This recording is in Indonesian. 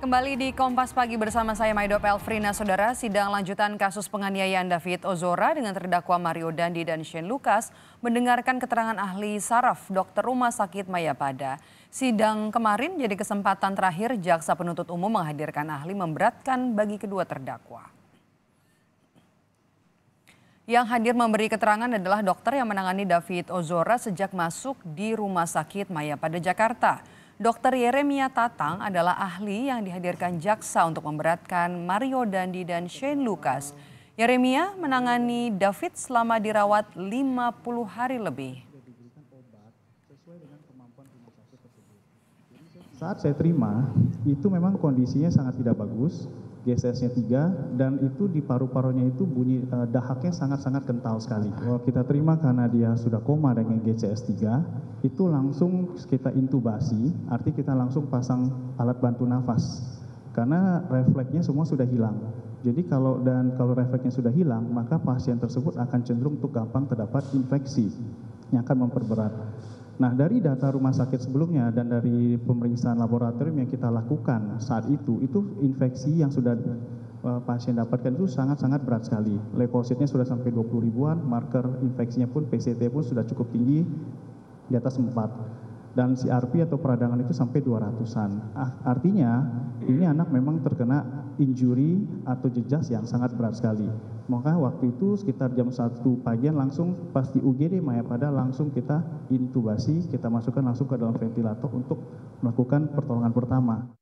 Kembali di Kompas Pagi bersama saya Maido Pelfrina, Saudara. Sidang lanjutan kasus penganiayaan David Ozora dengan terdakwa Mario Dandi dan Shane Lukas mendengarkan keterangan ahli saraf dokter Rumah Sakit Mayapada. Sidang kemarin jadi kesempatan terakhir jaksa penuntut umum menghadirkan ahli memberatkan bagi kedua terdakwa. Yang hadir memberi keterangan adalah dokter yang menangani David Ozora sejak masuk di Rumah Sakit Mayapada, Jakarta. Dokter Yeremia Tatang adalah ahli yang dihadirkan jaksa untuk memberatkan Mario Dandi dan Shane Lukas. Yeremia menangani David selama dirawat 50 hari lebih. Saat saya terima, itu memang kondisinya sangat tidak bagus, GSS-nya 3 dan itu di paru-parunya itu bunyi dahaknya sangat-sangat kental sekali. Kalau kita terima karena dia sudah koma dengan GCS 3, itu langsung kita intubasi, arti kita langsung pasang alat bantu nafas. Karena refleksnya semua sudah hilang. Jadi kalau refleksnya sudah hilang, maka pasien tersebut akan cenderung untuk gampang terdapat infeksi yang akan memperberat. Nah, dari data rumah sakit sebelumnya dan dari pemeriksaan laboratorium yang kita lakukan saat itu infeksi yang sudah pasien dapatkan itu sangat-sangat berat sekali. Leukositnya sudah sampai 20 ribuan, marker infeksinya pun PCT pun sudah cukup tinggi di atas 4. Dan CRP atau peradangan itu sampai 200-an. Artinya ini anak memang terkena injury atau jejas yang sangat berat sekali. Maka waktu itu sekitar jam 1 pagian langsung pas di UGD Mayapada langsung kita intubasi, kita masukkan langsung ke dalam ventilator untuk melakukan pertolongan pertama.